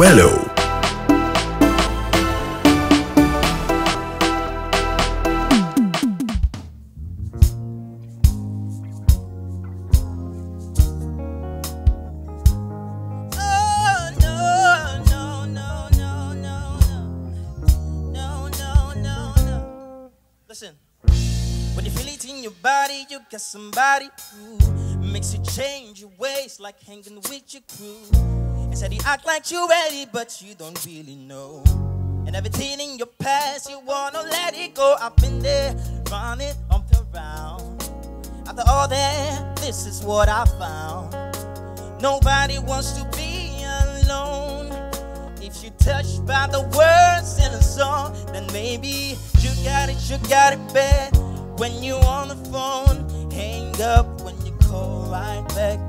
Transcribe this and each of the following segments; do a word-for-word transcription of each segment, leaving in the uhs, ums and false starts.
Rigwello. Listen, when you feel it in your body, you got somebody who makes you change your ways, like hanging with your crew. And said you act like you're ready, but you don't really know. And everything in your past, you wanna let it go. I've been there, running up the round. After all that, this is what I found. Nobody wants to be alone. If you're touched by the words in a song, then maybe you got it, you got it bad. When you're on the phone, hang up when you call right back.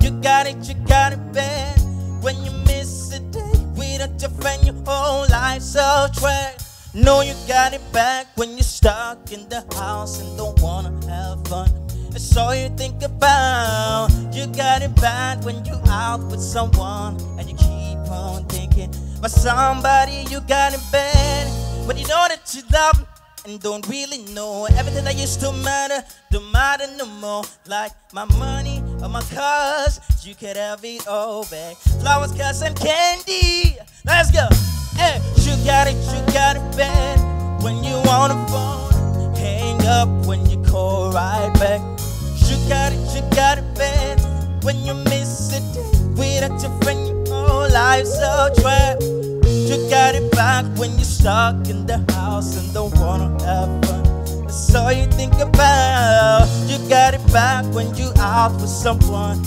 You got it, you got it bad. When you miss a day without your friend, your whole life's off track. No, you got it back when you're stuck in the house and don't wanna have fun. That's all you think about. You got it bad when you're out with someone and you keep on thinking about somebody. You got it bad when you know that you love them and don't really know. Everything that used to matter don't matter no more. Like my money or my cars, you could have it all back. Flowers, cuss, and candy. Let's go. Hey, you got it, you got it bad. When you on the phone, hang up when you call right back. You got it, you got it bad. When you miss a day without your friend, your whole life's a trap. You got it back when you're stuck in the house and don't wanna have fun. That's all you think about. You got it back when you out with someone.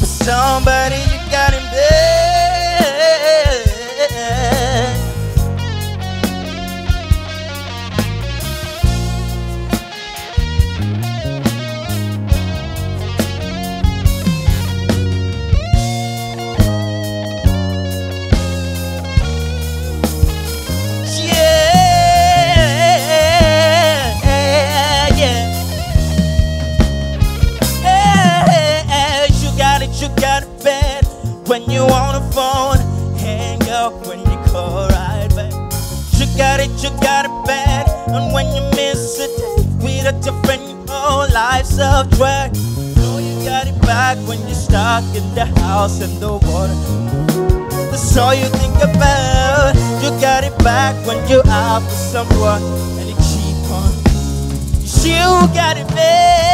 With somebody, you got it bad. You got it bad when you on the phone, hang up when you call right back. You got it, you got it bad. And when you miss a day without your friend, your whole life's off track. No, you got it back when you're stuck in the house and the water. That's all you think about. You got it back when you're out with someone and you keep on. You got it bad.